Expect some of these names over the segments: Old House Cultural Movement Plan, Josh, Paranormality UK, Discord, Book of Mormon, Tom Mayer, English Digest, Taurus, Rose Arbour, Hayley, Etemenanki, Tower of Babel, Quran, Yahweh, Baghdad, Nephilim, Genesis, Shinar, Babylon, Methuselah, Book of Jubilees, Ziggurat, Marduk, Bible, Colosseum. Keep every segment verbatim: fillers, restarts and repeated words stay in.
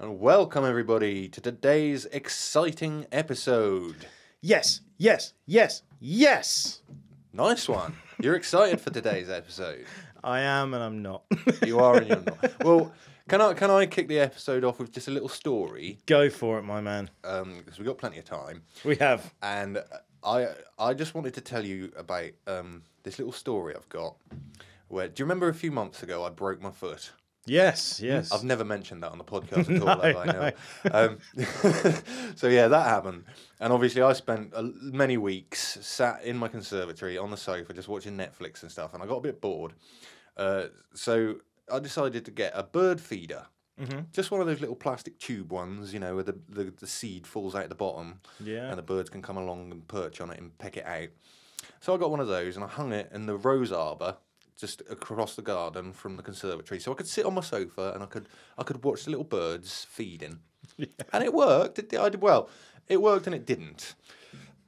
and welcome everybody to today's exciting episode. Yes, yes, yes, yes. Nice one. You're excited for today's episode. I am, and I'm not. You are, and you're not. Well, can I can I kick the episode off with just a little story? Go for it, my man. Um, because we've got plenty of time. We have. And I I just wanted to tell you about um this little story I've got. Where do you remember a few months ago I broke my foot? Yes, yes. I've never mentioned that on the podcast at all, no, have I? No. Um, so, yeah, that happened. And obviously I spent uh, many weeks sat in my conservatory on the sofa just watching Netflix and stuff, and I got a bit bored. Uh, so I decided to get a bird feeder, mm-hmm. just one of those little plastic tube ones, you know, where the, the, the seed falls out the bottom, yeah. and the birds can come along and perch on it and peck it out. So I got one of those, and I hung it in the Rose Arbour, just across the garden from the conservatory. So I could sit on my sofa and I could I could watch the little birds feeding. Yeah. And it worked. It, I did well. It worked and it didn't.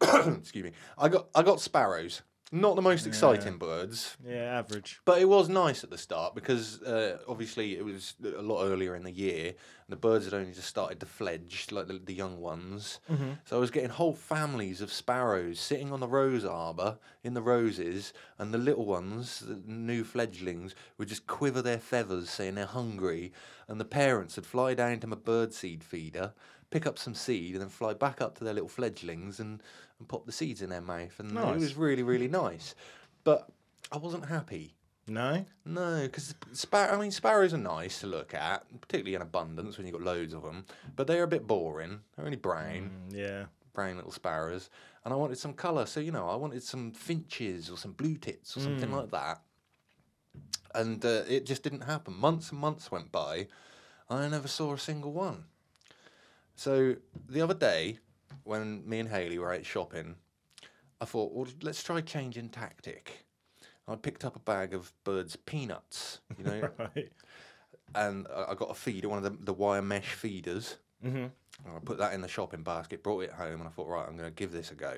Excuse me. I got I got sparrows. Not the most exciting yeah. birds. Yeah, average. But it was nice at the start because uh, obviously it was a lot earlier in the year. And the birds had only just started to fledge, like the, the young ones. Mm-hmm. So I was getting whole families of sparrows sitting on the Rose Arbour in the roses. And the little ones, the new fledglings, would just quiver their feathers saying they're hungry. And the parents would fly down to my birdseed feeder, pick up some seed and then fly back up to their little fledglings and, and pop the seeds in their mouth. And nice. It was really, really nice. But I wasn't happy. No? No, because spar- I mean, sparrows are nice to look at, particularly in abundance when you've got loads of them. But they're a bit boring. They're only brown. Mm, yeah. Brown little sparrows. And I wanted some colour. So, you know, I wanted some finches or some blue tits or something mm. like that. And uh, it just didn't happen. Months and months went by. I never saw a single one. So the other day, when me and Hayley were out shopping, I thought, well, let's try changing tactic. And I picked up a bag of birds' peanuts, you know, right. and I got a feeder, one of the, the wire mesh feeders. Mm-hmm. And I put that in the shopping basket, brought it home, and I thought, right, I'm going to give this a go.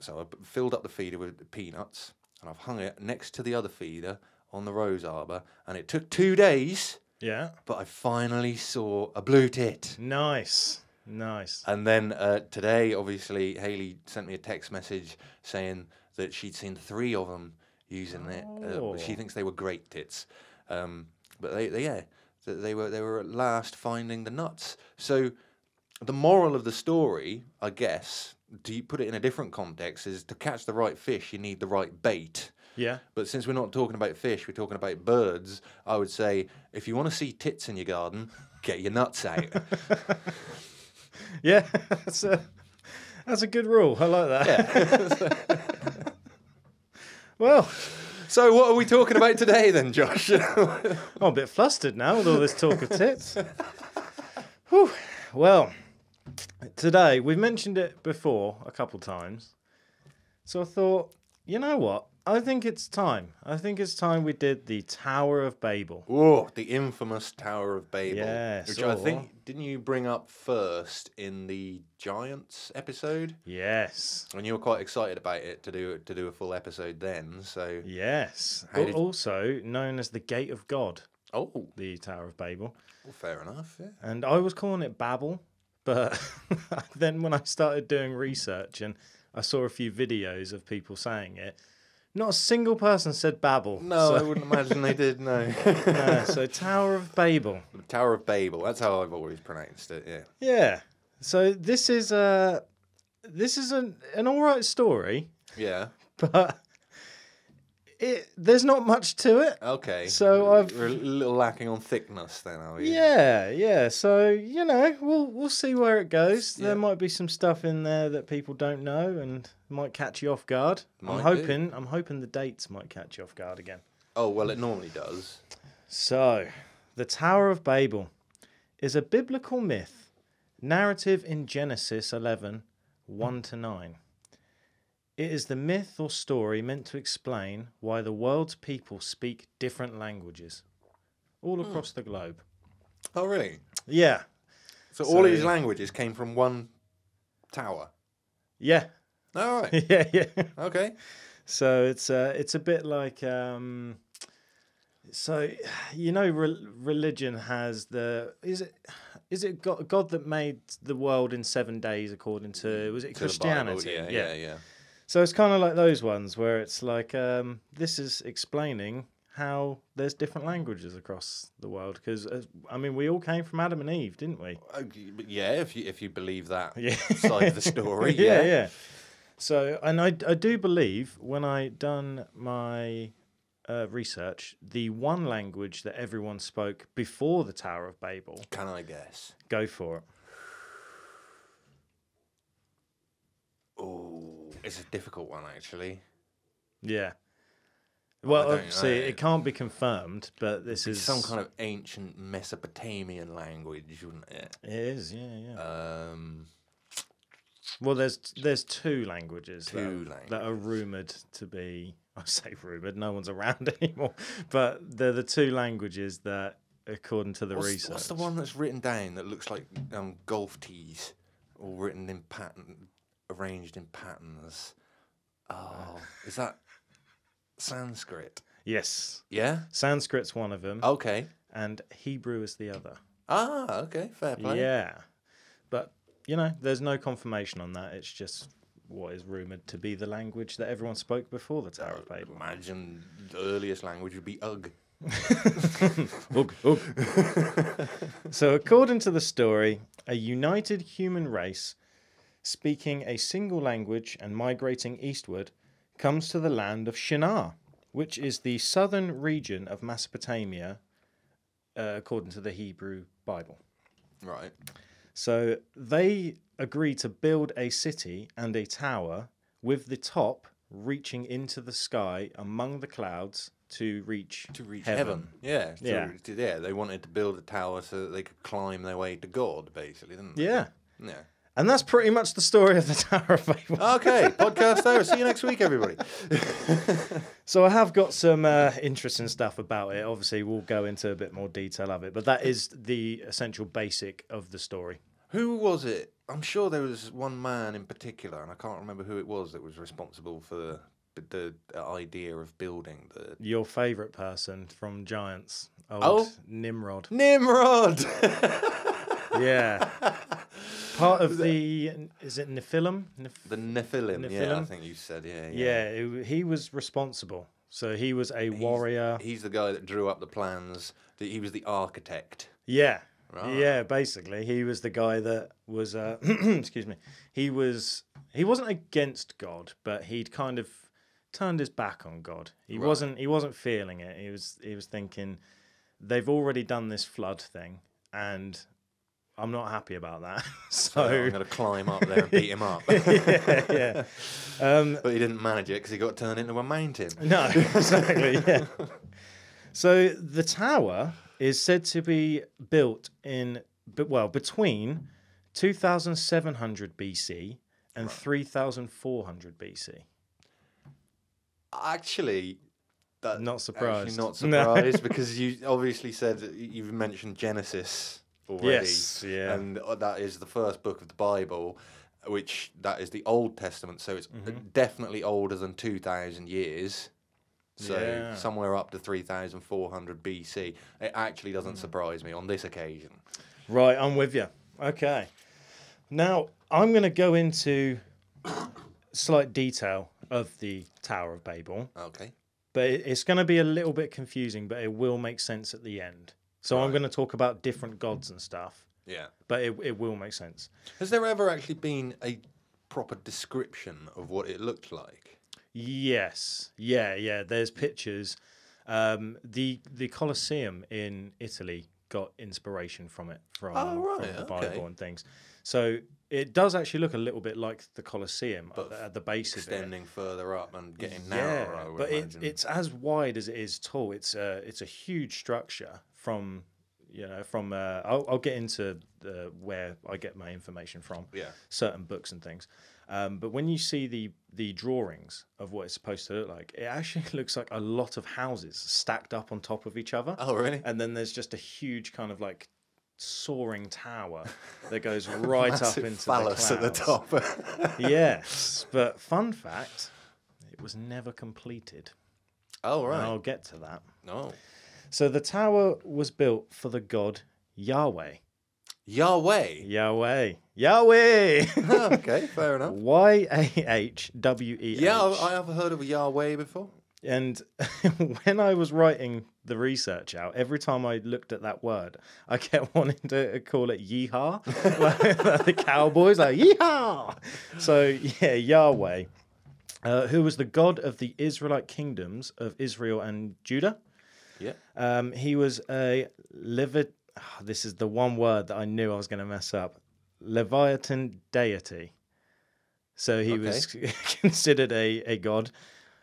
So I filled up the feeder with peanuts, and I've hung it next to the other feeder on the Rose Arbour, and it took two days. Yeah. But I finally saw a blue tit. Nice. Nice. And then uh, today, obviously, Hayley sent me a text message saying that she'd seen three of them using oh. it. Uh, she thinks they were great tits. Um, but they, they, yeah, they were, they were at last finding the nuts. So the moral of the story, I guess, to put it in a different context, is to catch the right fish, you need the right bait. Yeah. But since we're not talking about fish, we're talking about birds, I would say if you want to see tits in your garden, get your nuts out. Yeah, that's a, that's a good rule. I like that. Yeah. Well, so what are we talking about today then, Josh? I'm a bit flustered now with all this talk of tits. Whew. Well, today, we've mentioned it before a couple times, so I thought, you know what? I think it's time. I think it's time we did the Tower of Babel. Oh, the infamous Tower of Babel. Yes. Which or... I think, didn't you bring up first in the Giants episode? Yes. And you were quite excited about it to do to do a full episode then, so... Yes. How did... Also known as the Gate of God. Oh. The Tower of Babel. Well, fair enough, yeah. And I was calling it Babel, but then when I started doing research and I saw a few videos of people saying it, not a single person said Babel. No, so. I wouldn't imagine they did, no. No. So Tower of Babel. The Tower of Babel, that's how I've always pronounced it, yeah. Yeah. So this is a, this is an, an all right story. Yeah. But it there's not much to it. Okay. So I've... We're a little lacking on thickness then, are we? Yeah, yeah. So, you know, we'll, we'll see where it goes. Yeah. There might be some stuff in there that people don't know and... might catch you off guard. Might I'm hoping. Do. I'm hoping the dates might catch you off guard again. Oh well, it normally does. So, the Tower of Babel is a biblical myth, narrative in Genesis eleven, one to nine. It is the myth or story meant to explain why the world's people speak different languages, all across hmm. the globe. Oh really? Yeah. So, so all of these languages came from one tower. Yeah. All right. Yeah, yeah. Okay. So it's uh, it's a bit like um, So, you know, re religion has the, is it is it God, God that made the world in seven days according to, was it to Christianity? Bible, yeah, yeah, yeah, yeah. So it's kind of like those ones where it's like, um, this is explaining how there's different languages across the world, because uh, I mean, we all came from Adam and Eve, didn't we? Uh, yeah, if you if you believe that yeah. side of the story, yeah, yeah, yeah. So, and I I do believe when I done my uh, research, the one language that everyone spoke before the Tower of Babel. Can I guess? Go for it. Oh, it's a difficult one, actually. Yeah. Well, obviously, know. it can't be confirmed, but this it's is... some kind of ancient Mesopotamian language, wouldn't it? It is, yeah, yeah. Um, well, there's there's two languages, two that, languages. that are rumoured to be... I say rumoured, no one's around anymore. But they're the two languages that, according to the what's, research... What's the one that's written down that looks like um, golf tees, all written in pattern, arranged in patterns? Oh, is that... Sanskrit. Yes. Yeah? Sanskrit's one of them. Okay. And Hebrew is the other. Ah, okay. Fair play. Yeah. But, you know, there's no confirmation on that. It's just what is rumoured to be the language that everyone spoke before the Tower of Babel. Imagine the earliest language would be Ugg. Ugg, Ugg. So, according to the story, a united human race speaking a single language and migrating eastward comes to the land of Shinar, which is the southern region of Mesopotamia, uh, according to the Hebrew Bible. Right. So they agree to build a city and a tower with the top reaching into the sky among the clouds to reach to reach heaven. heaven. Yeah. So, yeah. Yeah. They wanted to build a tower so that they could climb their way to God, basically, didn't they? Yeah. Yeah. And that's pretty much the story of the Tower of Babel. Okay, podcast over. See you next week, everybody. So I have got some uh, interesting stuff about it. Obviously, we'll go into a bit more detail of it, but that is the essential basic of the story. Who was it? I'm sure there was one man in particular, and I can't remember who it was that was responsible for the, the idea of building the... Your favourite person from Giants. Old oh? Nimrod. Nimrod! Yeah. Part of the, is it Nephilim? Neph the Nephilim, Nephilim, yeah, I think you said, yeah. Yeah, yeah it, he was responsible. So he was a he's, warrior. He's the guy that drew up the plans. The, he was the architect. Yeah, right. Yeah, basically. He was the guy that was, uh, excuse me, he, was, he wasn't against God, but he'd kind of turned his back on God. He, right. wasn't, he wasn't feeling it. He was, he was thinking, they've already done this flood thing, and... I'm not happy about that. So, so I'm going to climb up there and beat him up. Yeah, yeah. Um, but he didn't manage it because he got turned into a mountain. No, exactly, yeah. So the tower is said to be built in, well, between two thousand seven hundred B C and right. three thousand four hundred B C. Actually... That not surprised. Not surprised, no. Because you obviously said, that you've mentioned Genesis... already. Yes, yeah. And that is the first book of the Bible, which that is the Old Testament, so it's mm-hmm. definitely older than two thousand years. So yeah. Somewhere up to three thousand four hundred B C. It actually doesn't surprise me on this occasion. Right, I'm with you. Okay. Now, I'm going to go into slight detail of the Tower of Babel. Okay. But it's going to be a little bit confusing, but it will make sense at the end. So right. I'm going to talk about different gods and stuff. Yeah. But it, it will make sense. Has there ever actually been a proper description of what it looked like? Yes. Yeah, yeah. There's pictures. Um, the the Colosseum in Italy got inspiration from it, from, oh, right. from the Bible okay. and things. So it does actually look a little bit like the Colosseum at the, at the base of it. Extending further up and getting yeah, narrower, I would but it, it's as wide as it is tall. It's a, it's a huge structure. From, you know, from, uh, I'll, I'll get into the, where I get my information from, yeah. certain books and things. Um, but when you see the, the drawings of what it's supposed to look like, it actually looks like a lot of houses stacked up on top of each other. Oh, really? And then there's just a huge kind of like soaring tower that goes right up into phallus the clouds. At the top. Yes, but fun fact, it was never completed. Oh, right. And I'll get to that. No. Oh. So the tower was built for the god Yahweh. Yahweh? Yahweh. Yahweh! Oh, okay, fair enough. Y A H W E H. Yeah, I have heard of Yahweh before. And when I was writing the research out, every time I looked at that word, I kept wanting to call it yeehaw. Like the cowboys, like yeehaw! So, yeah, Yahweh, uh, who was the god of the Israelite kingdoms of Israel and Judah. Yeah. Um, he was a Levit... Oh, this is the one word that I knew I was going to mess up. Leviathan deity. So he okay. was considered a, a god.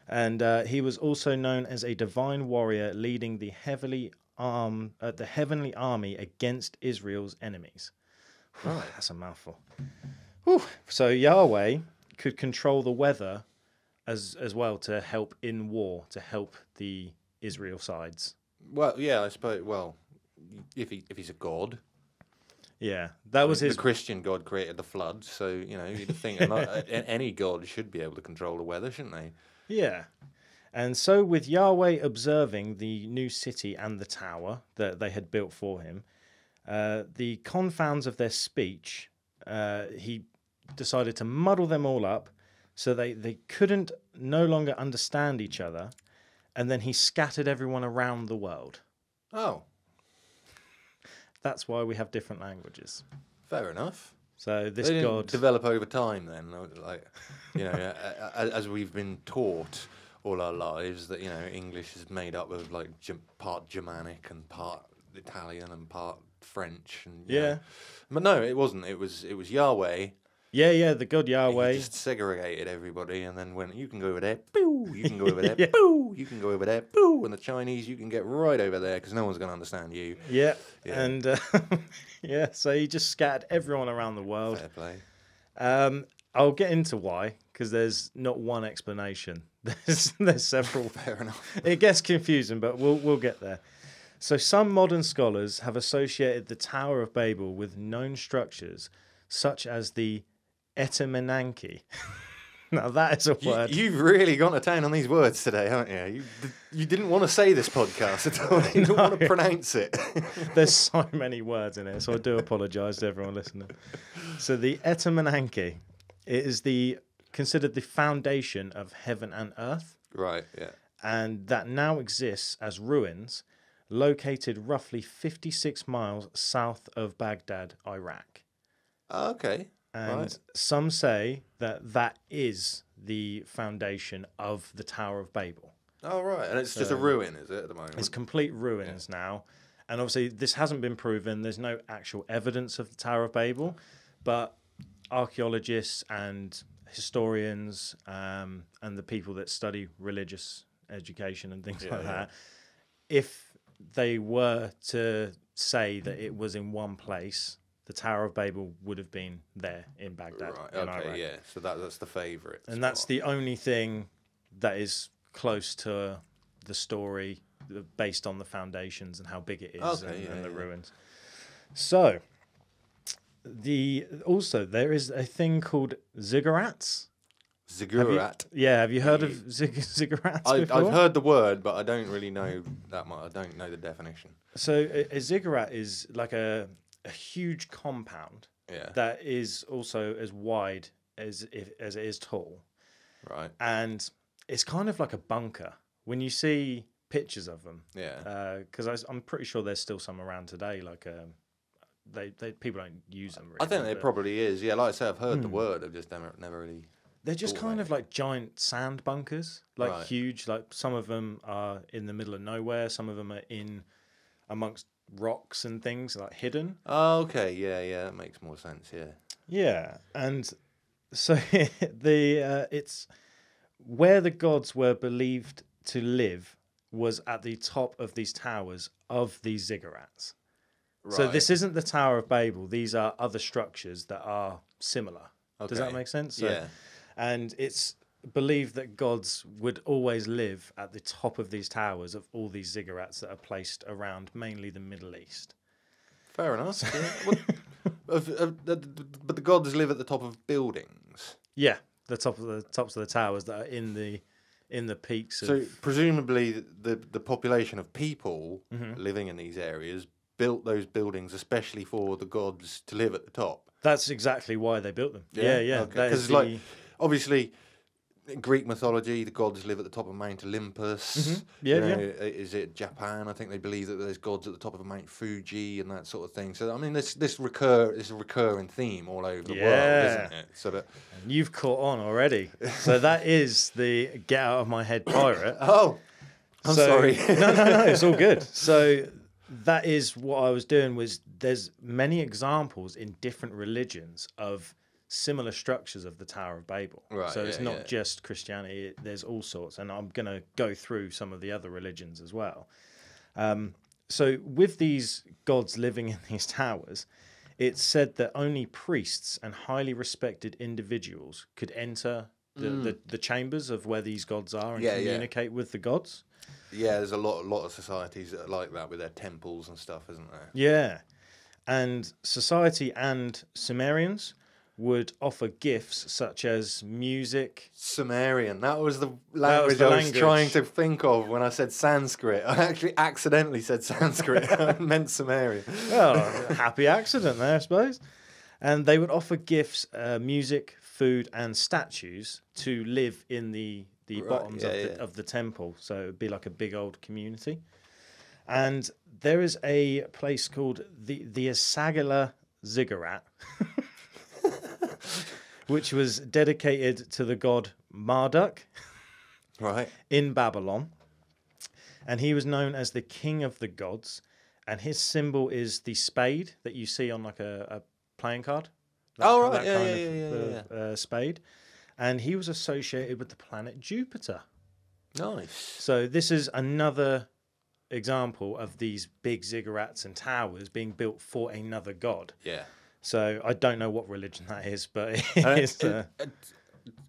And uh, he was also known as a divine warrior leading the heavily arm, uh, the heavenly army against Israel's enemies. Right. Whew, that's a mouthful. Whew. So Yahweh could control the weather as as well to help in war, to help the Israel sides. Well, yeah, I suppose, well, if he if he's a god. Yeah, that was his... The Christian god created the flood, so, you know, you'd think not, any god should be able to control the weather, shouldn't they? Yeah. And so with Yahweh observing the new city and the tower that they had built for him, uh, the confounds of their speech, uh, he decided to muddle them all up so they, they couldn't no longer understand each other, and then he scattered everyone around the world. Oh. That's why we have different languages. Fair enough. So this they didn't god develop over time, then, like, you know, as we've been taught all our lives that, you know, English is made up of like part Germanic and part Italian and part French, and yeah, know. But no, it wasn't. It was it was Yahweh. Yeah, yeah, the god Yahweh. He just segregated everybody, and then went, you can go over there, boo, you can go over there, yeah. boo, you can go over there, boo, and the Chinese, you can get right over there, because no one's going to understand you. Yeah, yeah. and uh, yeah, so he just scattered everyone around the world. Fair play. Um, I'll get into why, because there's not one explanation. There's, there's several. Fair enough. It gets confusing, but we'll, we'll get there. So some modern scholars have associated the Tower of Babel with known structures, such as the Etemenanki. Now that is a word. You, you've really gone to town on these words today, haven't you? You, you didn't want to say this podcast at all. You didn't no. want to pronounce it. There's so many words in it, so I do apologise to everyone listening. So the Etemenanki, it is the considered the foundation of heaven and earth. Right. Yeah. And that now exists as ruins, located roughly fifty-six miles south of Baghdad, Iraq. Uh, okay. And right. some say that that is the foundation of the Tower of Babel. Oh, right. And it's so just a ruin, is it, at the moment? It's complete ruins yeah. now. And obviously, this hasn't been proven. There's no actual evidence of the Tower of Babel. But archaeologists and historians um, and the people that study religious education and things yeah, like yeah. that, if they were to say that it was in one place... The Tower of Babel would have been there in Baghdad. Right, in okay, Iraq. yeah. So that, that's the favourite. And spot. That's the only thing that is close to the story based on the foundations and how big it is okay, and, yeah, and the yeah. ruins. So, the also, there is a thing called ziggurats. Ziggurat. Have you, yeah, have you heard of zig ziggurats I, before? I've heard the word, but I don't really know that much. I don't know the definition. So, a, a ziggurat is like a... a huge compound yeah. that is also as wide as if, as it is tall. Right. And it's kind of like a bunker. When you see pictures of them, yeah, because uh, I'm pretty sure there's still some around today. Like um, they, they people don't use them. Really, I think it probably is. Yeah, like I say, I've heard hmm. the word. I've just never, never really. They're just kind of like giant sand bunkers, like right. huge. Like some of them are in the middle of nowhere. Some of them are in amongst rocks and things, like hidden. Oh, okay, yeah, yeah, that makes more sense, yeah. Yeah, and so the uh, it's where the gods were believed to live was at the top of these towers of these ziggurats. Right. So this isn't the Tower of Babel. These are other structures that are similar. Okay. Does that make sense? So, yeah. And it's believed that gods would always live at the top of these towers of all these ziggurats that are placed around mainly the Middle East. Fair enough. Yeah. Well, but the gods live at the top of buildings. Yeah, the top of the tops of the towers that are in the in the peaks. Of... So presumably the the population of people mm-hmm. living in these areas built those buildings especially for the gods to live at the top. That's exactly why they built them. Yeah, yeah. yeah. Okay. Because the... like obviously in Greek mythology, the gods live at the top of Mount Olympus. Mm-hmm. Yeah, you know, yeah. Is it Japan? I think they believe that there's gods at the top of Mount Fuji and that sort of thing. So I mean, this this recur is a recurring theme all over the yeah. world, isn't it? So that and you've caught on already. So that is the get out of my head pirate. oh, I'm so, sorry. no, no, no. It's all good. So that is what I was doing. Was there's many examples in different religions of similar structures of the Tower of Babel. Right, so it's yeah, not yeah. just Christianity, it, there's all sorts. And I'm going to go through some of the other religions as well. Um, so with these gods living in these towers, it's said that only priests and highly respected individuals could enter the, mm. the, the chambers of where these gods are and yeah, communicate yeah. with the gods. Yeah, there's a lot, a lot of societies that are like that with their temples and stuff, isn't there? Yeah. And society and Sumerians would offer gifts such as music. Sumerian. That was the language was the I was language. trying to think of when I said Sanskrit. I actually accidentally said Sanskrit. I meant Sumerian. Well, happy accident there, I suppose. And they would offer gifts, uh, music, food, and statues to live in the, the right, bottoms yeah, of, the, yeah. of the temple. So it would be like a big old community. And there is a place called the, the Esagila Ziggurat. Which was dedicated to the god Marduk right. in Babylon. And he was known as the king of the gods. And his symbol is the spade that you see on like a, a playing card. Like, oh, right. That yeah, kind yeah, of yeah, yeah, the, yeah. Uh, spade. And he was associated with the planet Jupiter. Nice. So this is another example of these big ziggurats and towers being built for another god. Yeah. So I don't know what religion that is, but it uh, is... Uh... A,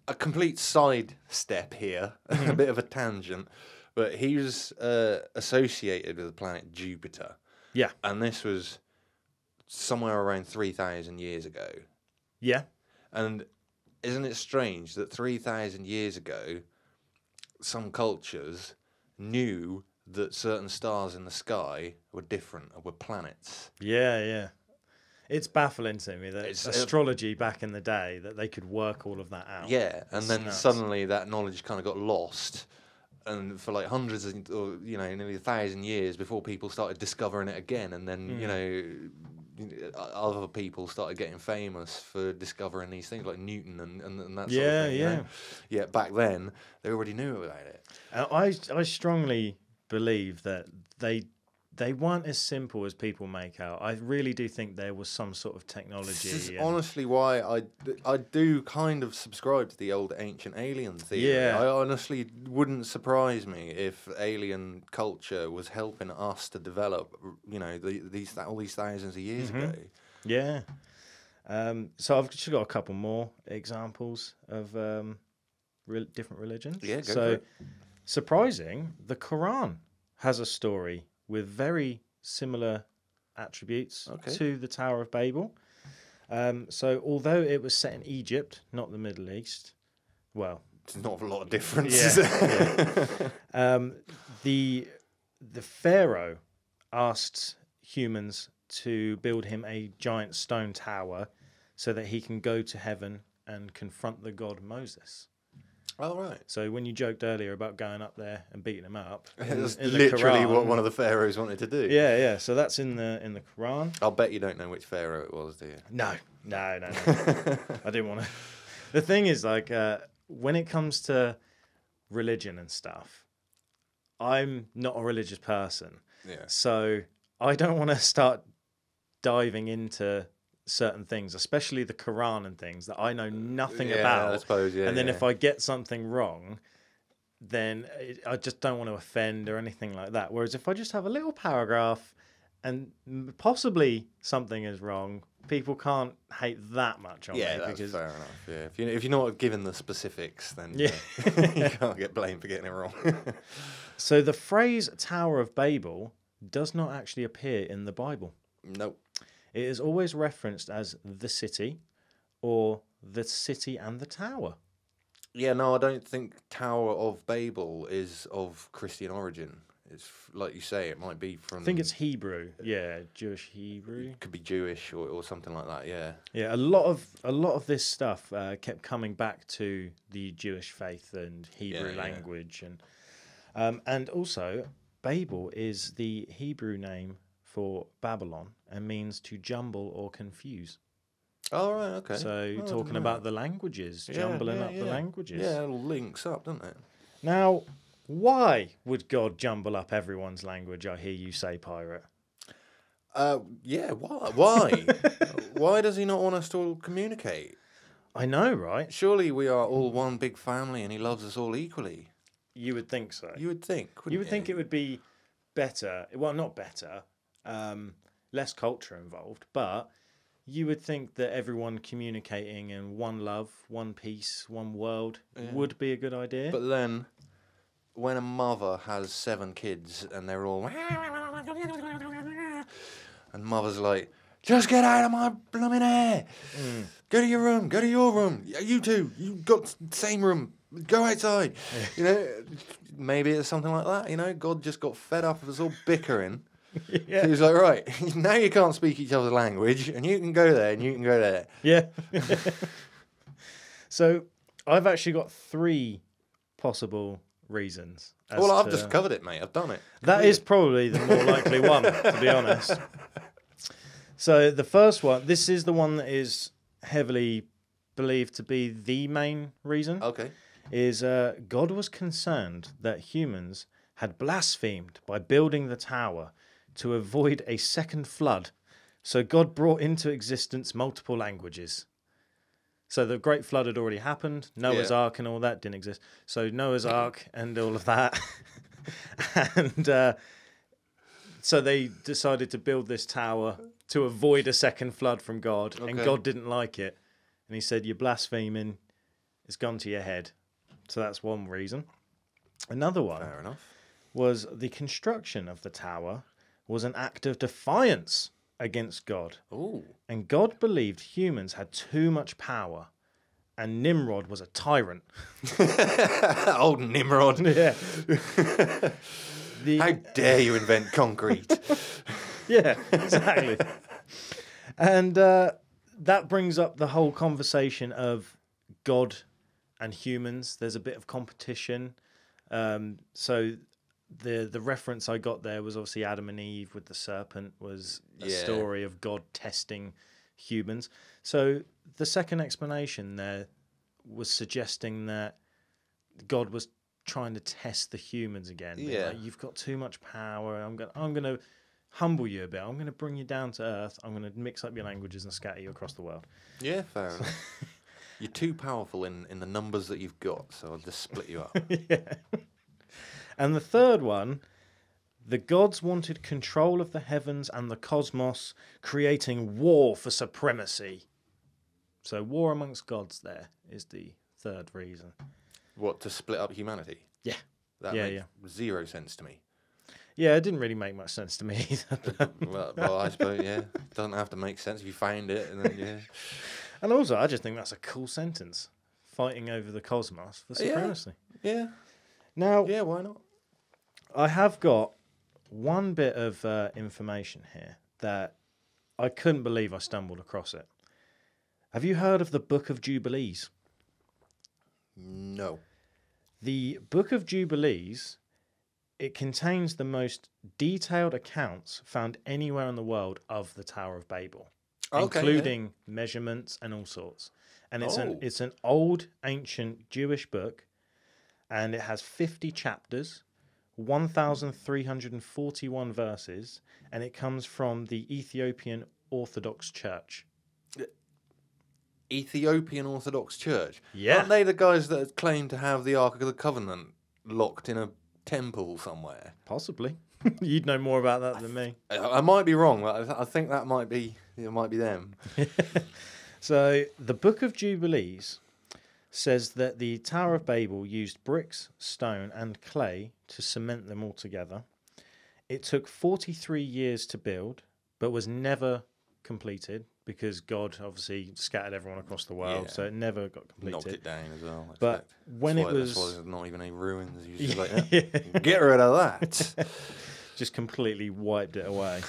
a complete side step here, mm-hmm. a bit of a tangent, but he was uh, associated with the planet Jupiter. Yeah. And this was somewhere around three thousand years ago. Yeah. And isn't it strange that three thousand years ago, some cultures knew that certain stars in the sky were different, were planets? Yeah, yeah. It's baffling to me that it's astrology back in the day that they could work all of that out. Yeah, and then nuts. Suddenly that knowledge kind of got lost, and for like hundreds of, or, you know, nearly a thousand years before people started discovering it again, and then mm. you know, other people started getting famous for discovering these things like Newton and and, and that sort yeah, of thing. Yeah, yeah, yeah. Back then they already knew about it. Uh, I I strongly believe that they. They weren't as simple as people make out. I really do think there was some sort of technology. This is honestly why I, I do kind of subscribe to the old ancient alien theory. Yeah. I honestly wouldn't surprise me if alien culture was helping us to develop, you know, the, these all these thousands of years mm-hmm. ago. Yeah. Um, so I've just got a couple more examples of um, re- different religions. Yeah, go so, for it. Surprising, the Quran has a story with very similar attributes okay. to the Tower of Babel. Um, so although it was set in Egypt, not the Middle East, well... It's not a lot of difference, yeah, is it? yeah. um, the, the pharaoh asked humans to build him a giant stone tower so that he can go to heaven and confront the god Moses. Oh, right. So when you joked earlier about going up there and beating him up, in, that's in the literally Quran, what one of the pharaohs wanted to do. Yeah, yeah. So that's in the in the Quran. I'll bet you don't know which pharaoh it was, do you? No, no, no. no. I didn't want to. The thing is, like, uh, when it comes to religion and stuff, I'm not a religious person. Yeah. So I don't want to start diving into certain things, especially the Quran and things that I know nothing yeah, about. I suppose, yeah, and then yeah. if I get something wrong, then it, I just don't want to offend or anything like that. Whereas if I just have a little paragraph and possibly something is wrong, people can't hate that much on yeah, me. Yeah, that's because... fair enough. Yeah, if, you, if you're not given the specifics, then yeah. uh, you can't get blamed for getting it wrong. So the phrase Tower of Babel does not actually appear in the Bible. Nope. It is always referenced as the city or the city and the tower. Yeah, no, I don't think Tower of Babel is of Christian origin. It's like you say, it might be from... I think it's Hebrew. Yeah, Jewish Hebrew. It could be Jewish or, or something like that, yeah. Yeah, a lot of a lot of this stuff uh, kept coming back to the Jewish faith and Hebrew yeah, language. Yeah. and um, And also, Babel is the Hebrew name for Babylon and means to jumble or confuse. Oh, right, okay. So oh, talking about the languages, yeah, jumbling yeah, up yeah. the languages. Yeah, it all links up, doesn't it? Now, why would God jumble up everyone's language, I hear you say, Pirate? Uh, yeah, why? Why? Why does he not want us to all communicate? I know, right? Surely we are all one big family and he loves us all equally. You would think so. You would think, wouldn't you? Would you would think it would be better, well, not better, um, less culture involved, but... You would think that everyone communicating in one love, one peace, one world yeah. would be a good idea. But then, when a mother has seven kids and they're all... And mother's like, just get out of my blooming hair. Mm. Go to your room. Go to your room. You two, you got the same room. Go outside. You know, maybe it's something like that, you know? God just got fed up of us all bickering. Yeah. So he was like, right, now you can't speak each other's language, and you can go there, and you can go there. Yeah. So I've actually got three possible reasons. Well, I've to... just covered it, mate. I've done it. That Come is here. Probably the more likely one, to be honest. So the first one, this is the one that is heavily believed to be the main reason. Okay. Is uh, God was concerned that humans had blasphemed by building the tower to avoid a second flood. So God brought into existence multiple languages. So the Great Flood had already happened. Noah's yeah. Ark and all that didn't exist. So Noah's Ark and all of that. and uh, so they decided to build this tower to avoid a second flood from God. Okay. And God didn't like it. And he said, you're blaspheming. It's gone to your head. So that's one reason. Another one. Fair enough. Was the construction of the tower was an act of defiance against God. Ooh. And God believed humans had too much power, and Nimrod was a tyrant. Old Nimrod. Yeah. the... How dare you invent concrete? Yeah, exactly. And uh, that brings up the whole conversation of God and humans. There's a bit of competition. Um, so... The the reference I got there was obviously Adam and Eve with the serpent was a yeah. story of God testing humans. So the second explanation there was suggesting that God was trying to test the humans again. Yeah, like, you've got too much power. I'm gonna I'm gonna humble you a bit. I'm gonna bring you down to earth. I'm gonna mix up your languages and scatter you across the world. Yeah, fair enough. You're too powerful in in the numbers that you've got, so I'll just split you up. Yeah. And the third one, the gods wanted control of the heavens and the cosmos, creating war for supremacy. So war amongst gods there is the third reason. What, to split up humanity? Yeah. That yeah, makes yeah. zero sense to me. Yeah, it didn't really make much sense to me either. well, well, I suppose, yeah. It doesn't have to make sense if you find it. And then, yeah. And also, I just think that's a cool sentence, fighting over the cosmos for supremacy. Yeah, yeah. Now, yeah, why not? I have got one bit of uh, information here that I couldn't believe I stumbled across it. Have you heard of the Book of Jubilees? No. The Book of Jubilees, it contains the most detailed accounts found anywhere in the world of the Tower of Babel, okay, including yeah. measurements and all sorts. And it's oh. an it's an old, ancient Jewish book. And it has fifty chapters, one thousand three hundred forty-one verses, and it comes from the Ethiopian Orthodox Church. Ethiopian Orthodox Church? Yeah. Aren't they the guys that claim to have the Ark of the Covenant locked in a temple somewhere? Possibly. You'd know more about that I than me. I might be wrong. But I, th I think that might be, it might be them. So the Book of Jubilees says that the Tower of Babel used bricks, stone, and clay to cement them all together. It took forty-three years to build, but was never completed because God obviously scattered everyone across the world, yeah. so it never got completed. Knocked it down as well. I but expect. when that's it why, was... That's why there's not even any ruins. You just like, yeah. Get rid of that. Just completely wiped it away.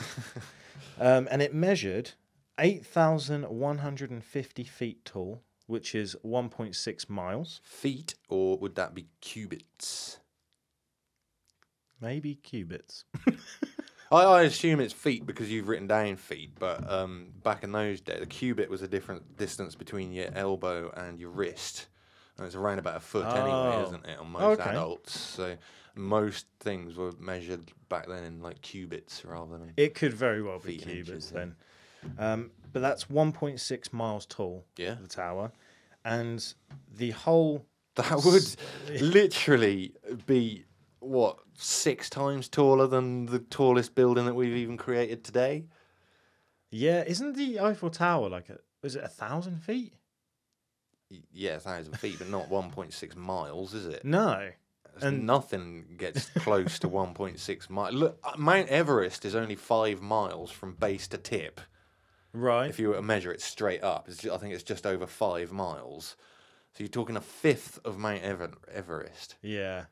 um, and it measured eight thousand one hundred fifty feet tall, which is one point six miles. Feet, or would that be cubits? Maybe cubits. I, I assume it's feet because you've written down feet, but um, back in those days, the cubit was a different distance between your elbow and your wrist. And it's around about a foot oh. anyway, isn't it, on most okay. adults? So most things were measured back then in like cubits rather than... It could very well be cubits inches, then. Yeah. Um, but that's one point six miles tall, yeah. the tower. And the whole... That would literally be... what, six times taller than the tallest building that we've even created today? Yeah, isn't the Eiffel Tower like a, is it a thousand feet? Yeah, a thousand feet, but not one point six miles, is it? No. And nothing gets close to one point six miles. Look, Mount Everest is only five miles from base to tip. Right. If you were to measure it straight up, it's just, I think it's just over five miles. So you're talking a fifth of Mount Ever- Everest. Yeah.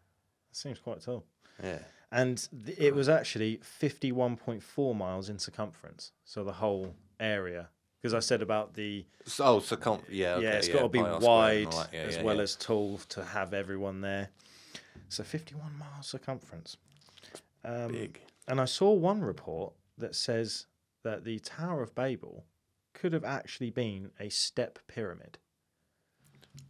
Seems quite tall. Yeah. And th it was actually fifty-one point four miles in circumference, so the whole area. Because I said about the... So, oh, circum yeah. Okay, yeah, it's yeah, got to be wide like, yeah, as yeah, well yeah. as tall to have everyone there. So fifty-one miles circumference. Um, Big. And I saw one report that says that the Tower of Babel could have actually been a step pyramid.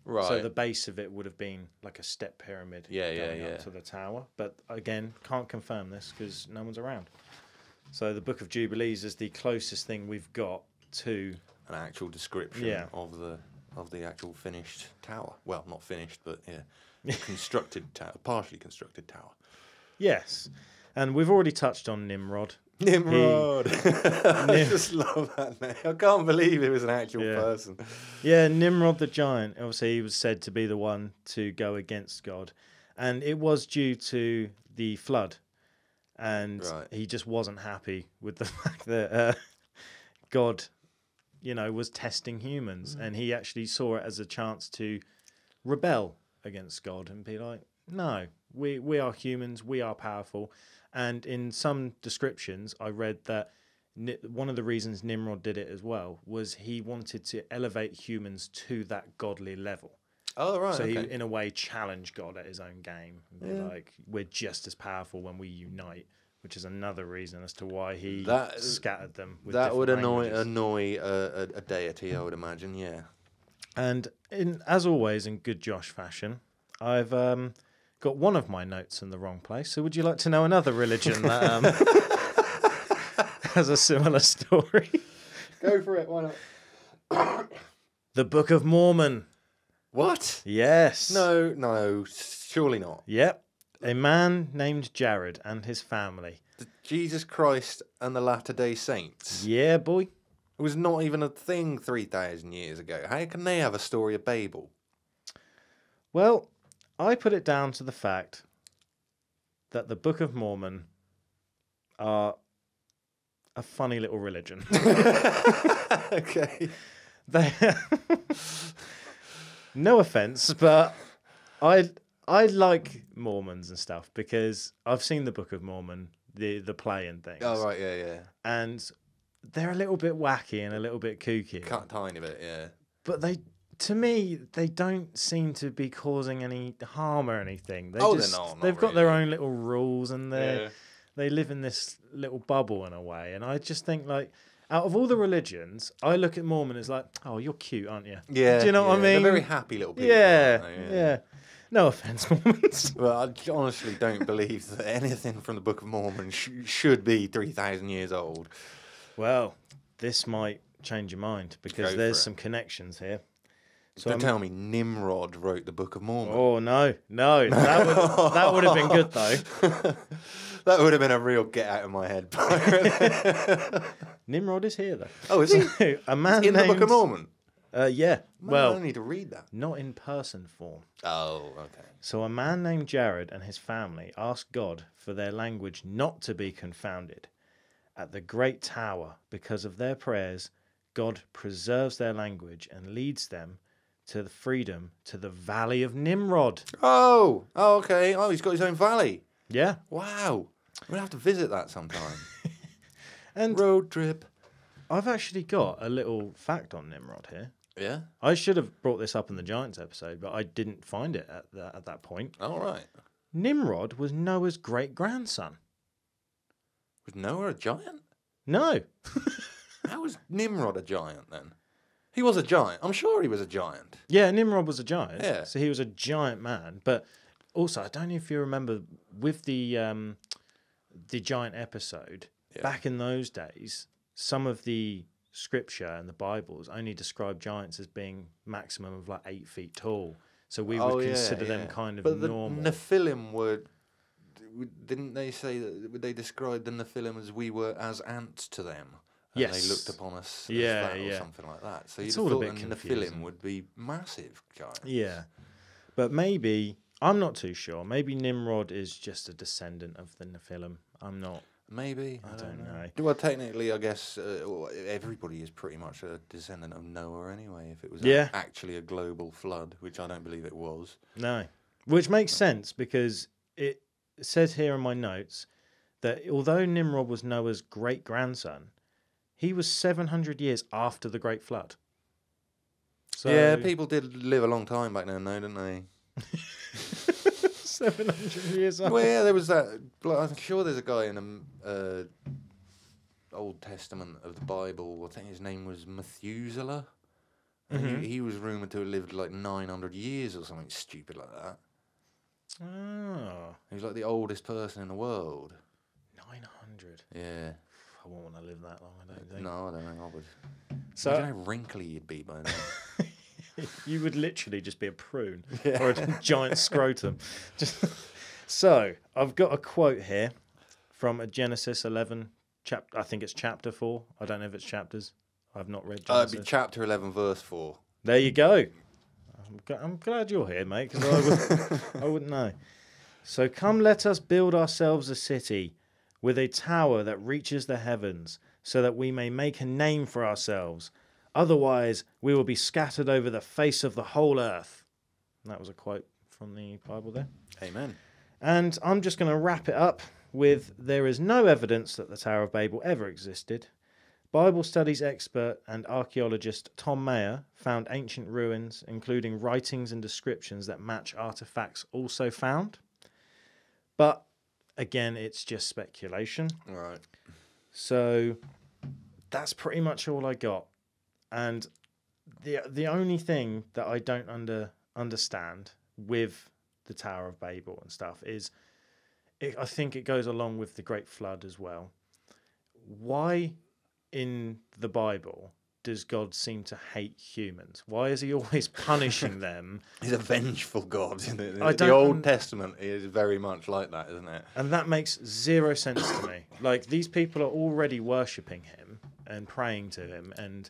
Right. So the base of it would have been like a step pyramid yeah, going yeah, up yeah. to the tower. But again, can't confirm this because no one's around. So the Book of Jubilees is the closest thing we've got to an actual description yeah. of the of the actual finished tower. Well, not finished, but yeah, constructed tower, partially constructed tower. Yes, and we've already touched on Nimrod. Nimrod. He, I just love that name. I can't believe it was an actual yeah. person. Yeah, Nimrod the giant. Obviously, he was said to be the one to go against God. And it was due to the flood. And right. he just wasn't happy with the fact that uh, God, you know, was testing humans. Mm. And he actually saw it as a chance to rebel against God and be like, no, we, we are humans, we are powerful. And in some descriptions, I read that one of the reasons Nimrod did it as well was he wanted to elevate humans to that godly level. Oh, right. So okay. he, in a way, challenged God at his own game. And yeah. like, we're just as powerful when we unite, which is another reason as to why he that, scattered them. With that would annoy languages. annoy a, a deity, I would imagine, yeah. And in, as always, in good Josh fashion, I've... Um, got one of my notes in the wrong place. So would you like to know another religion that um, has a similar story? Go for it. Why not? The Book of Mormon. What? Yes. No, no, surely not. Yep. A man named Jared and his family. The Jesus Christ and the Latter-day Saints. Yeah, boy. It was not even a thing three thousand years ago. How can they have a story of Babel? Well... I put it down to the fact that the Book of Mormon are a funny little religion. Okay. They no offense, but I I like Mormons and stuff because I've seen the Book of Mormon, the the play and things. Oh right, yeah, yeah. And they're a little bit wacky and a little bit kooky. Cut tiny bit, yeah. But they To me, they don't seem to be causing any harm or anything. They oh, just, they're not. not they've really. got their own little rules, and they yeah. they live in this little bubble in a way. And I just think, like, out of all the religions, I look at Mormon as like, oh, you're cute, aren't you? Yeah. Do you know yeah. what I mean? They're very happy little people. Yeah, yeah. yeah. No offense, Mormons. Well, I honestly don't believe that anything from the Book of Mormon sh should be three thousand years old. Well, this might change your mind because Go there's some connections here. So Don't I'm, tell me Nimrod wrote the Book of Mormon. Oh, no, no. That would, that would have been good, though. That would have been a real get out of my head. Nimrod is here, though. Oh, is he? A man in named, the Book of Mormon? Uh, yeah. Man, well, I need to read that. Not in person form. Oh, okay. So a man named Jared and his family asked God for their language not to be confounded. at the Great Tower. Because of their prayers, God preserves their language and leads them to the freedom, to the Valley of Nimrod. Oh, oh, okay. Oh, he's got his own valley. Yeah. Wow. I'm going to have to visit that sometime. And road trip. I've actually got a little fact on Nimrod here. Yeah? I should have brought this up in the Giants episode, but I didn't find it at, the, at that point. All right. Nimrod was Noah's great-grandson. Was Noah a giant? No. How was Nimrod a giant, then? He was a giant. I'm sure he was a giant. Yeah, Nimrod was a giant. Yeah. So he was a giant man. But also, I don't know if you remember, with the, um, the giant episode, yeah. back in those days, some of the scripture and the Bibles only describe giants as being maximum of like eight feet tall. So we oh, would consider yeah, yeah. them kind of but normal. But the Nephilim were... Didn't they say that they described the Nephilim as we were as ants to them? And yes. they looked upon us as yeah, that or yeah. something like that. So you'd thought a Nephilim would be massive giants. Yeah. But maybe... I'm not too sure. Maybe Nimrod is just a descendant of the Nephilim. I'm not... Maybe. I, I don't, don't know. know. Well, technically, I guess uh, everybody is pretty much a descendant of Noah anyway, if it was yeah. a, actually a global flood, which I don't believe it was. No. Which makes sense, because it says here in my notes that although Nimrod was Noah's great-grandson, he was seven hundred years after the Great Flood. So yeah, people did live a long time back then, though, didn't they? seven hundred years old. Well, yeah, there was that. I'm sure there's a guy in the uh, Old Testament of the Bible. I think his name was Methuselah. Mm-hmm. he, he was rumoured to have lived like nine hundred years or something stupid like that. Oh. He was like the oldest person in the world. nine hundred? Yeah. I wouldn't want to live that long, I don't think. No, I don't think I would. So, imagine how wrinkly you'd be by now. You would literally just be a prune yeah. or a giant scrotum. Just so I've got a quote here from a Genesis eleven chapter. I think it's chapter four. I don't know if it's chapters. I've not read Genesis. Uh, it'd be chapter eleven, verse four. There you go. I'm, gl I'm glad you're here, mate, because I, would, I wouldn't know. So come, let us build ourselves a city with a tower that reaches the heavens, so that we may make a name for ourselves. Otherwise, we will be scattered over the face of the whole earth. And that was a quote from the Bible there. Amen. And I'm just going to wrap it up with, there is no evidence that the Tower of Babel ever existed. Bible studies expert and archaeologist Tom Mayer found ancient ruins, including writings and descriptions that match artifacts also found. But, again, it's just speculation. Right. So, that's pretty much all I got. And the the only thing that I don't under understand with the Tower of Babel and stuff is, it, I think it goes along with the Great Flood as well. Why in the Bible does God seem to hate humans? Why is he always punishing them? He's a vengeful God, isn't it? The, the Old Testament is very much like that, isn't it? And that makes zero sense to me. Like, these people are already worshipping him and praying to him and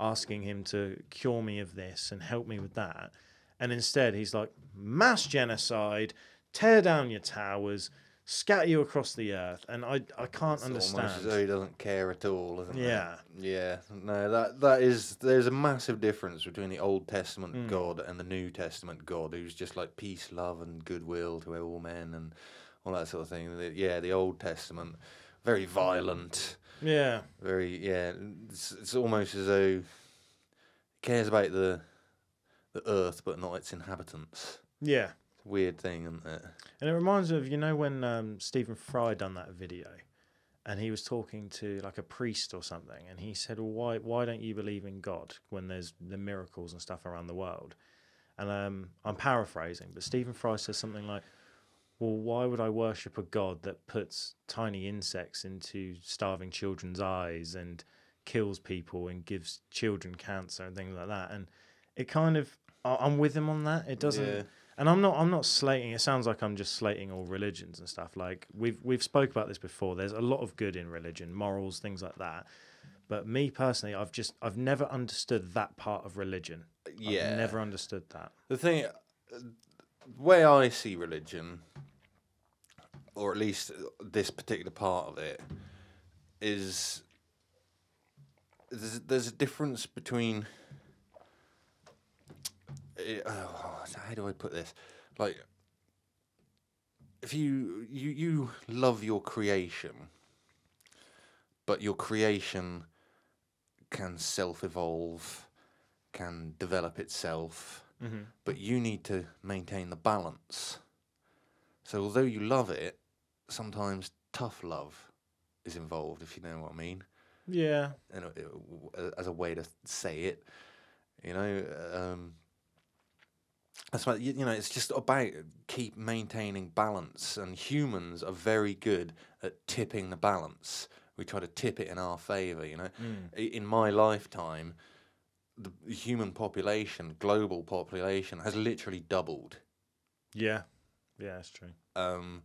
asking him to cure me of this and help me with that. And instead, he's like, mass genocide, tear down your towers, scatter you across the earth. And I, I can't it's understand. Almost as though he doesn't care at all, isn't yeah. it? Yeah. No, that, that is, there's a massive difference between the Old Testament mm. God and the New Testament God, who's just like peace, love, and goodwill to all men and all that sort of thing. The, yeah, the Old Testament, very violent. Yeah. Very, yeah. It's, it's almost as though it cares about the the earth, but not its inhabitants. Yeah. It's a weird thing, isn't it? And it reminds me of, you know, when um, Stephen Fry done that video, and he was talking to like a priest or something, and he said, well, why, why don't you believe in God when there's the miracles and stuff around the world? And um, I'm paraphrasing, but Stephen Fry says something like, well, why would I worship a God that puts tiny insects into starving children's eyes and kills people and gives children cancer and things like that? And it kind of, I'm with him on that. It doesn't, yeah. and I'm not, I'm not slating. It sounds like I'm just slating all religions and stuff. Like we've we've spoke about this before. There's a lot of good in religion, morals, things like that. But me personally, I've just, I've never understood that part of religion. Yeah, I've never understood that. The thing, the way I see religion, or at least this particular part of it, is there's, there's a difference between uh, how do I put this? Like, if you you you love your creation, but your creation can self-evolve, can develop itself, mm-hmm. but you need to maintain the balance. So although you love it, sometimes tough love is involved, if you know what I mean. Yeah. And it, it, as a way to say it, you know, um, that's why, you, you know, it's just about keep maintaining balance. And humans are very good at tipping the balance. We try to tip it in our favour, you know. Mm. In my lifetime, the human population, global population, has literally doubled. Yeah. Yeah, that's true. Um,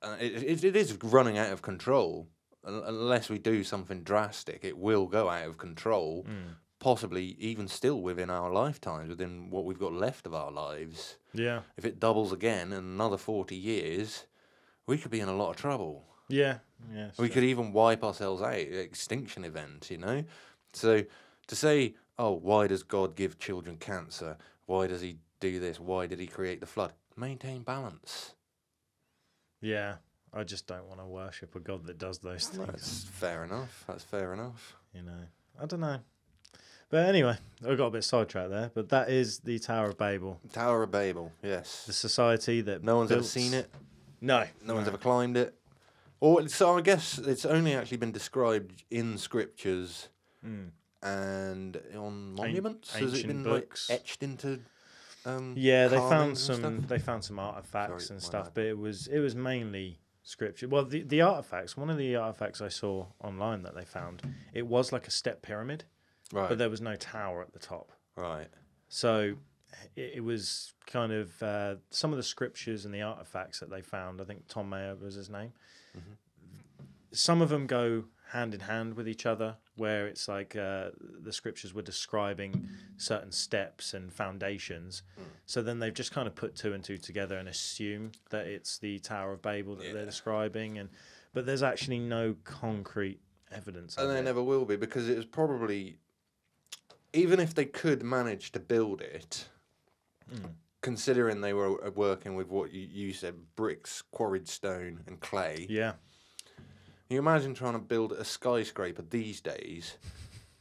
uh, it, it it is running out of control. Unless we do something drastic, it will go out of control. Mm. Possibly even still within our lifetimes, within what we've got left of our lives. Yeah. If it doubles again in another forty years, we could be in a lot of trouble. Yeah. Yeah. We true. could even wipe ourselves out. Extinction event, you know. So to say, oh, why does God give children cancer? Why does He do this? Why did He create the flood? Maintain balance. Yeah, I just don't want to worship a God that does those things. That's fair enough. That's fair enough. You know, I don't know. But anyway, I got a bit sidetracked there, but that is the Tower of Babel. Tower of Babel, yes. The society that no one's built... ever seen it. No. No, no one's ever climbed it. Or so I guess it's only actually been described in scriptures mm. and on monuments. An- Has it been books. Like etched into... Um, yeah, they found some. They found some artifacts Sorry, and stuff, but it was it was mainly scripture. Well, the the artifacts. One of the artifacts I saw online that they found, it was like a step pyramid, right? But there was no tower at the top, right? So it, it was kind of uh, some of the scriptures and the artifacts that they found. I think Tom Mayer was his name. Mm-hmm. Some of them go hand in hand with each other, where it's like uh, the scriptures were describing certain steps and foundations. Mm. So then they've just kind of put two and two together and assume that it's the Tower of Babel that yeah. they're describing. And but there's actually no concrete evidence. And there never will be, because it was probably, even if they could manage to build it, mm. considering they were working with what you, you said, bricks, quarried stone and clay. Yeah. Can you imagine trying to build a skyscraper these days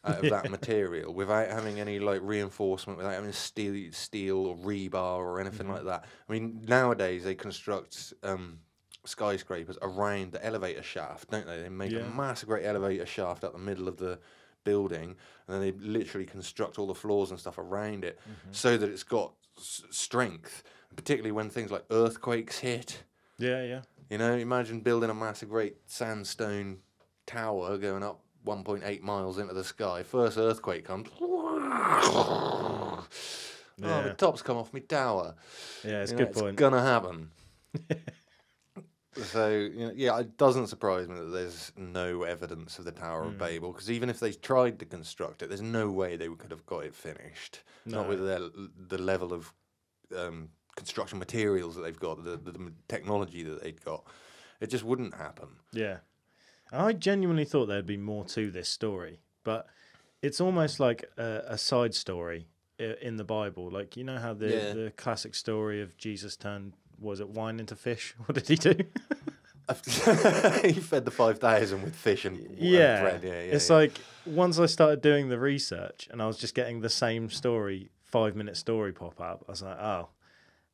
out of yeah. that material without having any like reinforcement, without having steel, steel or rebar or anything mm-hmm. like that? I mean, nowadays they construct um, skyscrapers around the elevator shaft, don't they? They make yeah. a massive great elevator shaft up the middle of the building, and then they literally construct all the floors and stuff around it mm-hmm. so that it's got s- strength, particularly when things like earthquakes hit. Yeah, yeah. You know, imagine building a massive great sandstone tower going up one point eight miles into the sky. First earthquake comes. Yeah. Oh, the top's come off my tower. Yeah, it's a good know, point. It's going to happen. So, you know, yeah, it doesn't surprise me that there's no evidence of the Tower mm. of Babel, because even if they tried to construct it, there's no way they could have got it finished. No. Not with their, the level of... Um, construction materials that they've got, the, the, the technology that they'd got. It just wouldn't happen. Yeah. I genuinely thought there'd be more to this story, but it's almost like a, a side story in the Bible. Like, you know how the, yeah. the classic story of Jesus turned, was it wine into fish? What did he do? He fed the five thousand with fish and, yeah. and bread. Yeah, yeah, it's yeah. like once I started doing the research and I was just getting the same story, five-minute story pop up, I was like, oh,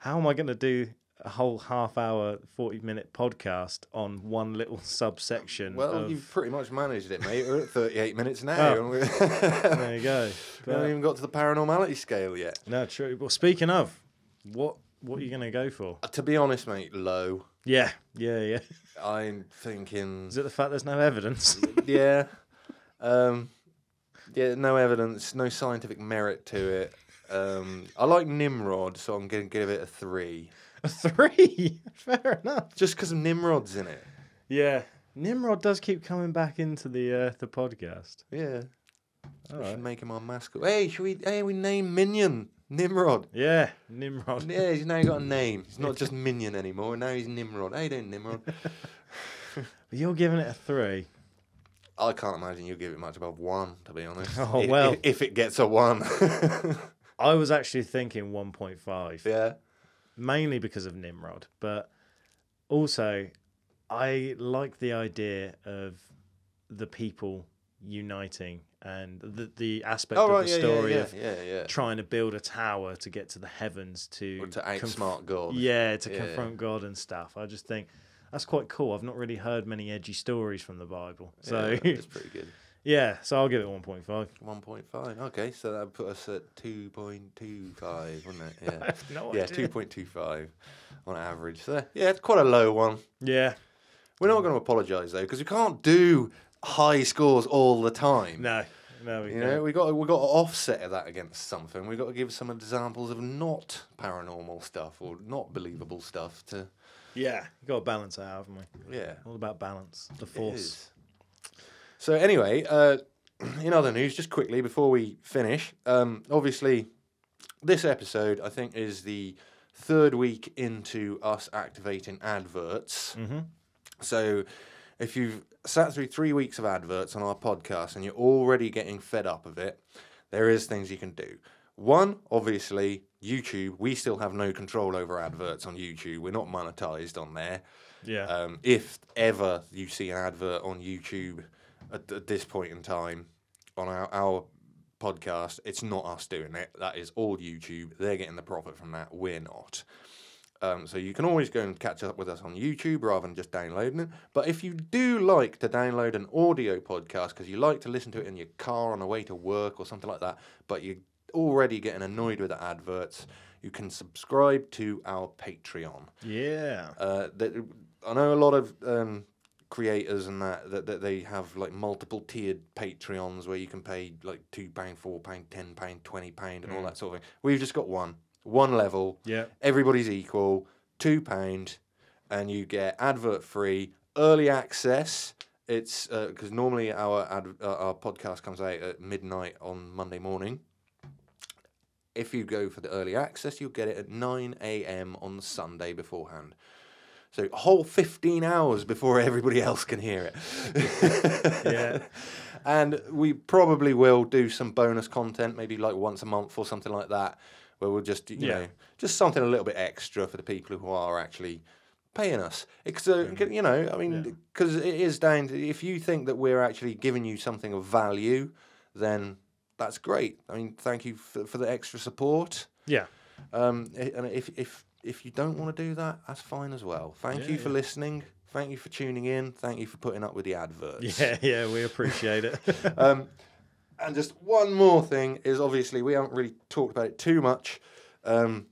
how am I going to do a whole half-hour, forty-minute podcast on one little subsection? Well, of... you've pretty much managed it, mate. We're at thirty-eight minutes now. Oh. There you go. But... we haven't even got to the paranormality scale yet. No, true. Well, speaking of, what what are you going to go for? Uh, to be honest, mate, low. Yeah, yeah, yeah. I'm thinking... is it the fact there's no evidence? yeah. Um, yeah, no evidence, no scientific merit to it. Um, I like Nimrod, so I'm going to give it a three. A three? Fair enough. Just because Nimrod's in it. Yeah. Nimrod does keep coming back into the uh, the podcast. Yeah. All we right. should make him our mascot. Hey, should we? Hey, we name Minion Nimrod. Yeah, Nimrod. Yeah, he's now got a name. He's not just Minion anymore. Now he's Nimrod. How you doing, Nimrod? But you're giving it a three. I can't imagine you give it much above one, to be honest. Oh, if, well. If, if it gets a one. I was actually thinking one point five. Yeah. Mainly because of Nimrod. But also, I like the idea of the people uniting and the, the aspect oh, of right, the yeah, story yeah, yeah, of yeah, yeah. trying to build a tower to get to the heavens to... Or to outsmart God. Yeah, to yeah, confront yeah. God and stuff. I just think... That's quite cool. I've not really heard many edgy stories from the Bible. So yeah, it's pretty good. Yeah, so I'll give it one point five. one point five, okay. So that would put us at two point two five, wouldn't it? Yeah, I have no yeah idea. two point two five on average. So yeah, it's quite a low one. Yeah. We're not going to apologise, though, because we can't do high scores all the time. No, no, we you can't. Know, we got, we got to offset that against something. We've got to give some examples of not paranormal stuff or not believable stuff to... Yeah, you got to balance it out, haven't we? Yeah. All about balance, the force. It is. So anyway, uh, in other news, just quickly before we finish, um, obviously this episode, I think, is the third week into us activating adverts. Mm-hmm. So if you've sat through three weeks of adverts on our podcast and you're already getting fed up of it, there is things you can do. One, obviously, YouTube. We still have no control over adverts on YouTube. We're not monetized on there. Yeah. Um, if ever you see an advert on YouTube at, at this point in time on our, our podcast, it's not us doing it. That is all YouTube. They're getting the profit from that. We're not. Um, so you can always go and catch up with us on YouTube rather than just downloading it. But if you do like to download an audio podcast because you like to listen to it in your car on the way to work or something like that, but you already getting annoyed with the adverts, you can subscribe to our Patreon. Yeah. Uh, that, I know a lot of um, creators and that, that, that they have like multiple tiered Patreons where you can pay like two pounds, four pounds, ten pounds, twenty pounds and mm. all that sort of thing. We've just got one. One level. Yeah. Everybody's equal. two pounds and you get advert-free, early access. It's because uh, normally our, ad, uh, our podcast comes out at midnight on Monday morning. If you go for the early access, you'll get it at nine a m on the Sunday beforehand. So a whole fifteen hours before everybody else can hear it. Yeah. And we probably will do some bonus content, maybe like once a month or something like that, where we'll just, you yeah. know, just something a little bit extra for the people who are actually paying us. It's, uh, you know, I mean, because yeah. it is down to, if you think that we're actually giving you something of value, then... That's great. I mean, thank you for, for the extra support. Yeah. Um, and if if if you don't want to do that, that's fine as well. Thank yeah, you for yeah. listening. Thank you for tuning in. Thank you for putting up with the adverts. Yeah, yeah, we appreciate it. um, and just one more thing is obviously we haven't really talked about it too much. Um,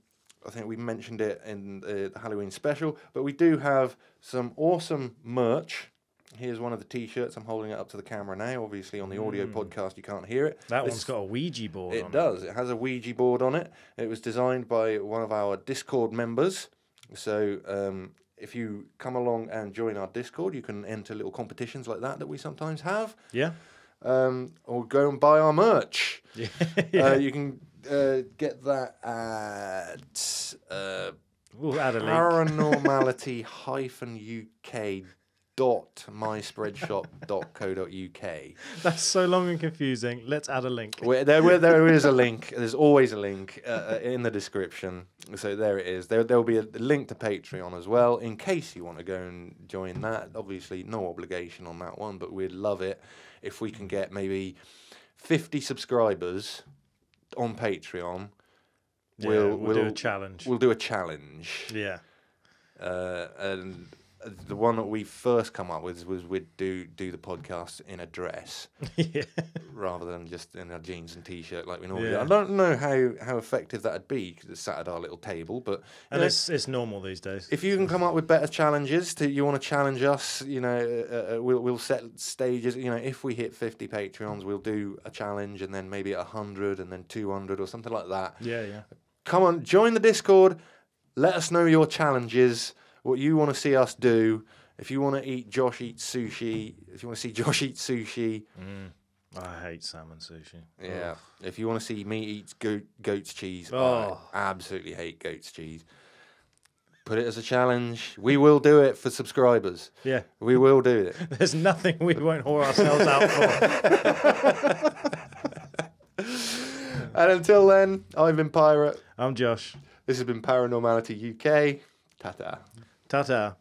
I think we mentioned it in the Halloween special, but we do have some awesome merch. Here's one of the T-shirts. I'm holding it up to the camera now. Obviously, on the audio mm. podcast, you can't hear it. That this, one's got a Ouija board it on does. it. It does. It has a Ouija board on it. It was designed by one of our Discord members. So um, if you come along and join our Discord, you can enter little competitions like that that we sometimes have. Yeah. Um, or go and buy our merch. Yeah. uh, you can uh, get that at uh, we'll add a link. Paranormality U K dot com dot myspreadshop dot co dot U K. That's so long and confusing. Let's add a link. Where, there, where, there is a link. There's always a link uh, in the description. So there it is. There, there'll be a link to Patreon as well in case you want to go and join that. Obviously, no obligation on that one, but we'd love it if we can get maybe fifty subscribers on Patreon. Yeah, we'll, we'll, we'll do a challenge. We'll do a challenge. Yeah. Uh, and... The one that we first come up with was we'd do do the podcast in a dress yeah. rather than just in our jeans and T-shirt like we normally yeah. do. I don't know how, how effective that would be because it's sat at our little table. But, and know, it's, it's normal these days. If you can come up with better challenges, to, you want to challenge us, you know, uh, we'll, we'll set stages. You know, if we hit fifty Patreons, we'll do a challenge and then maybe one hundred and then two hundred or something like that. Yeah, yeah. Come on, join the Discord. Let us know your challenges. What you want to see us do, if you want to eat Josh eat sushi, if you want to see Josh eat sushi. Mm, I hate salmon sushi. Yeah. Oof. If you want to see me eat goat, goat's cheese, oh. I absolutely hate goat's cheese. Put it as a challenge. We will do it for subscribers. Yeah. We will do it. There's nothing we won't whore ourselves out for. And until then, I've been Pirate. I'm Josh. This has been Paranormality U K. Ta-ta. Ta-ta.